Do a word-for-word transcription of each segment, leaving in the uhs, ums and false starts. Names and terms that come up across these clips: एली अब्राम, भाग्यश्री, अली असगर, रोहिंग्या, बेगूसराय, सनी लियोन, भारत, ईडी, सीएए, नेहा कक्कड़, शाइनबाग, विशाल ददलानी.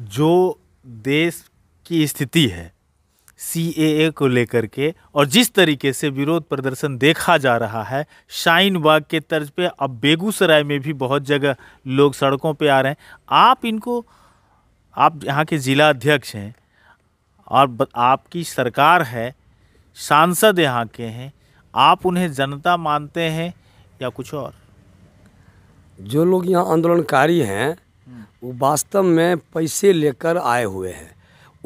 जो देश की स्थिति है सीएए को लेकर के और जिस तरीके से विरोध प्रदर्शन देखा जा रहा है शाइनबाग के तर्ज पे, अब बेगूसराय में भी बहुत जगह लोग सड़कों पे आ रहे हैं। आप इनको, आप यहाँ के ज़िला अध्यक्ष हैं और आपकी सरकार है, सांसद यहाँ के हैं, आप उन्हें जनता मानते हैं या कुछ और? जो लोग यहाँ आंदोलनकारी हैं वो वास्तव में पैसे लेकर आए हुए हैं।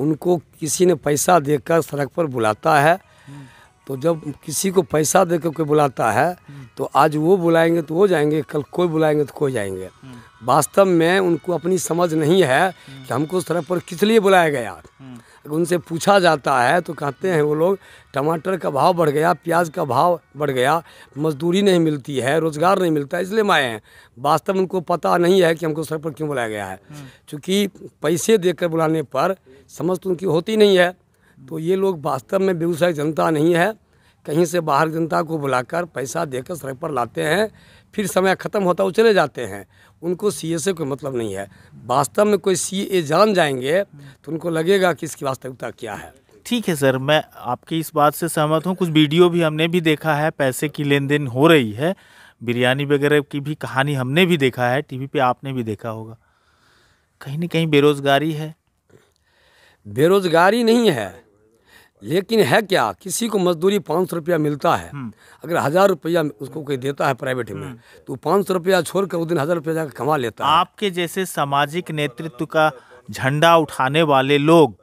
उनको किसी ने पैसा देकर सड़क पर बुलाता है, तो जब किसी को पैसा देकर कोई बुलाता है तो आज वो बुलाएंगे तो वो जाएंगे, कल कोई बुलाएंगे तो कोई जाएंगे। वास्तव में उनको अपनी समझ नहीं है कि हमको सड़क पर किस लिए बुलाया गया। अगर उनसे पूछा जाता है तो कहते हैं वो लोग, टमाटर का भाव बढ़ गया, प्याज का भाव बढ़ गया, मजदूरी नहीं मिलती है, रोज़गार नहीं मिलता, इसलिए माए हैं। वास्तव में उनको पता नहीं है कि हमको सड़क पर क्यों बुलाया गया है। चूँकि पैसे देकर बुलाने पर समझ तो उनकी होती नहीं है, तो ये लोग वास्तव में बेगूसराय जनता नहीं है, कहीं से बाहर जनता को बुलाकर पैसा देकर सड़क पर लाते हैं, फिर समय ख़त्म होता है, वो चले जाते हैं। उनको सीए से कोई मतलब नहीं है। वास्तव में कोई सीए जान जाएंगे तो उनको लगेगा कि इसकी वास्तविकता क्या है। ठीक है सर, मैं आपकी इस बात से सहमत हूँ। कुछ वीडियो भी हमने भी देखा है, पैसे की लेन देन हो रही है, बिरयानी वगैरह की भी कहानी हमने भी देखा है, टी वी पर आपने भी देखा होगा। कहीं ना कहीं बेरोज़गारी है। बेरोज़गारी नहीं है, लेकिन है क्या, किसी को मजदूरी पाँच सौ रुपया मिलता है, अगर हज़ार रुपया उसको कोई देता है प्राइवेट में तो पाँच सौ रुपया छोड़कर उस दिन हज़ार रुपया जाकर कमा लेता है। आपके जैसे सामाजिक नेतृत्व का झंडा उठाने वाले लोग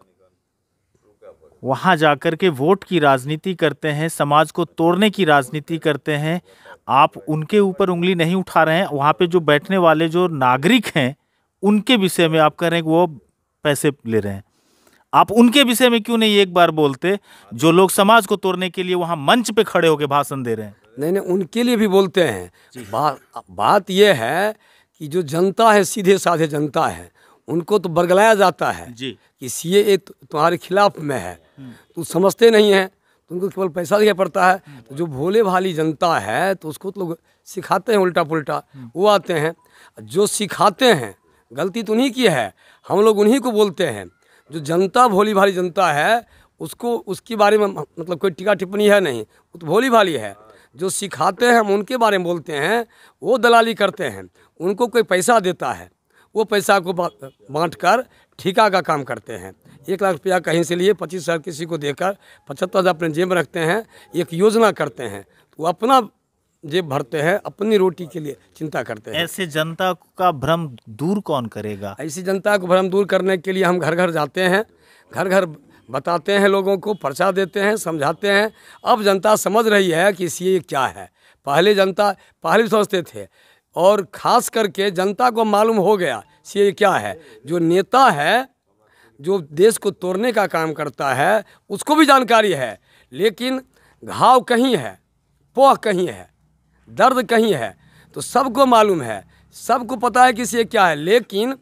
वहां जाकर के वोट की राजनीति करते हैं, समाज को तोड़ने की राजनीति करते हैं। आप उनके ऊपर उंगली नहीं उठा रहे हैं। वहाँ पर जो बैठने वाले जो नागरिक हैं उनके विषय में आप कह रहे हैं कि वो पैसे ले रहे हैं। आप उनके विषय में क्यों नहीं एक बार बोलते, जो लोग समाज को तोड़ने के लिए वहाँ मंच पे खड़े होकर भाषण दे रहे हैं? नहीं नहीं, उनके लिए भी बोलते हैं। बा, बात यह है कि जो जनता है, सीधे साधे जनता है, उनको तो बरगलाया जाता है जी कि सीएए तुम्हारे खिलाफ में है, तो समझते नहीं हैं, उनको केवल पैसा दिया पड़ता है। तो जो भोले भाली जनता है तो उसको तो लोग सिखाते हैं उल्टा पुल्टा, वो आते हैं। जो सिखाते हैं गलती तो उन्हीं की है, हम लोग उन्हीं को बोलते हैं। जो जनता भोली भाली जनता है उसको, उसके बारे में मतलब कोई टीका टिप्पणी है नहीं, वो तो भोली भाली है। जो सिखाते हैं हम उनके बारे में बोलते हैं, वो दलाली करते हैं। उनको कोई पैसा देता है, वो पैसा को बांट कर ठेका का काम करते हैं। एक लाख रुपया कहीं से लिए पच्चीस हज़ार किसी को देकर पचहत्तर हज़ार अपने जेब में रखते हैं, एक योजना करते हैं, तो अपना जेब भरते हैं, अपनी रोटी के लिए चिंता करते हैं। ऐसे जनता का भ्रम दूर कौन करेगा? ऐसी जनता को भ्रम दूर करने के लिए हम घर घर जाते हैं, घर घर बताते हैं, लोगों को पर्चा देते हैं, समझाते हैं। अब जनता समझ रही है कि सीए क्या है। पहले जनता पहले भी सोचते थे, और ख़ास करके जनता को मालूम हो गया सीए क्या है। जो नेता है जो देश को तोड़ने का काम करता है उसको भी जानकारी है, लेकिन घाव कहीं है, पोह कहीं है, दर्द कहीं है। तो सबको मालूम है, सबको पता है कि सीए क्या है, लेकिन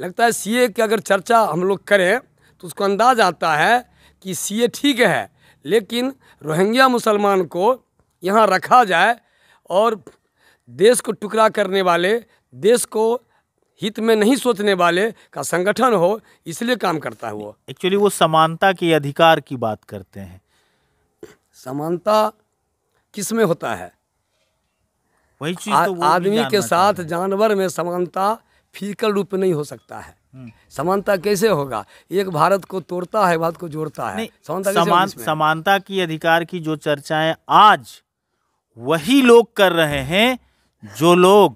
लगता है सीए की अगर चर्चा हम लोग करें तो उसको अंदाज आता है कि सीए ठीक है, लेकिन रोहिंग्या मुसलमान को यहाँ रखा जाए और देश को टुकड़ा करने वाले, देश को हित में नहीं सोचने वाले का संगठन हो, इसलिए काम करता है वो। एक्चुअली वो समानता के अधिकार की बात करते हैं। समानता किस में होता है? वही चीज़ तो आदमी के साथ जानवर में समानता फिजिकल रूप में नहीं हो सकता है। समानता कैसे होगा? एक भारत को तोड़ता है, भारत को जोड़ता है। समानता समान, समानता की अधिकार की जो चर्चाएं आज वही लोग कर रहे हैं जो लोग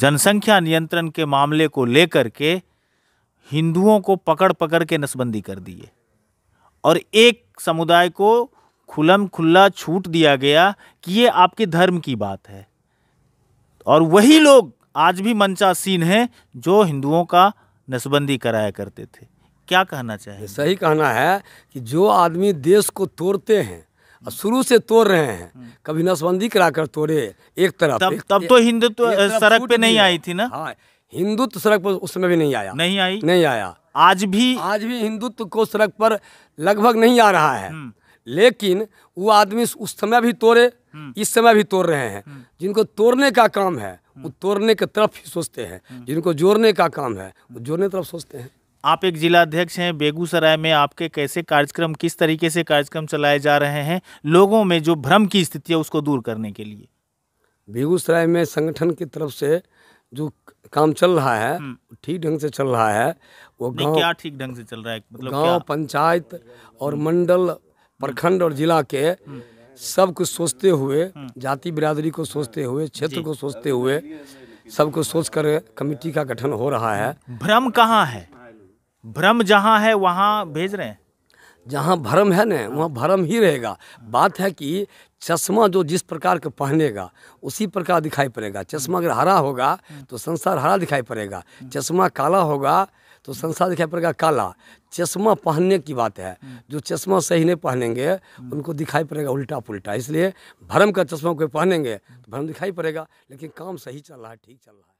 जनसंख्या नियंत्रण के मामले को लेकर के हिंदुओं को पकड़ पकड़ के नसबंदी कर दिए और एक समुदाय को खुलम खुल्ला छूट दिया गया कि ये आपके धर्म की बात है। और वही लोग आज भी मंचासीन हैं जो हिंदुओं का नसबंदी कराया करते थे। क्या कहना चाहिए? सही कहना है कि जो आदमी देश को तोड़ते हैं और शुरू से तोड़ रहे हैं, कभी नसबंदी करा कर तोड़े एक तरफ, तब एक, तब तो हिंदुत्व तो सड़क पे नहीं आई थी ना। हाँ, हिंदुत्व सड़क पर उस समय भी नहीं आया, नहीं आई, नहीं आया। आज भी आज भी हिंदुत्व को सड़क पर लगभग नहीं आ रहा है, लेकिन वो आदमी उस समय भी तोड़े, इस समय भी तोड़ रहे हैं। जिनको तोड़ने का काम है वो तोड़ने के तरफ ही सोचते हैं, जिनको जोड़ने का काम है वो जोड़ने की तरफ सोचते हैं। आप एक जिलाध्यक्ष हैं बेगूसराय में, आपके कैसे कार्यक्रम, किस तरीके से कार्यक्रम चलाए जा रहे हैं लोगों में जो भ्रम की स्थिति है उसको दूर करने के लिए? बेगूसराय में संगठन की तरफ से जो काम चल रहा है ठीक ढंग से चल रहा है। वो गांव क्या ठीक ढंग से चल रहा है मतलब गांव पंचायत और मंडल प्रखंड और जिला के सब कुछ सोचते हुए, जाति बिरादरी को सोचते हुए, क्षेत्र को सोचते हुए, सब कुछ सोच कर कमेटी का गठन हो रहा है। भ्रम कहाँ है? भ्रम जहाँ है वहाँ भेज रहे हैं। जहाँ भ्रम है ना वहाँ भ्रम ही रहेगा। बात है कि चश्मा जो जिस प्रकार का पहनेगा उसी प्रकार दिखाई पड़ेगा। चश्मा अगर हरा होगा तो संसार हरा दिखाई पड़ेगा, चश्मा काला होगा तो संसार दिखाई पड़ेगा काला। चश्मा पहनने की बात है, जो चश्मा सही नहीं पहनेंगे उनको दिखाई पड़ेगा उल्टा पुल्टा। इसलिए भ्रम का चश्मा कोई पहनेंगे तो भ्रम दिखाई पड़ेगा, लेकिन काम सही चल रहा है, ठीक चल रहा है।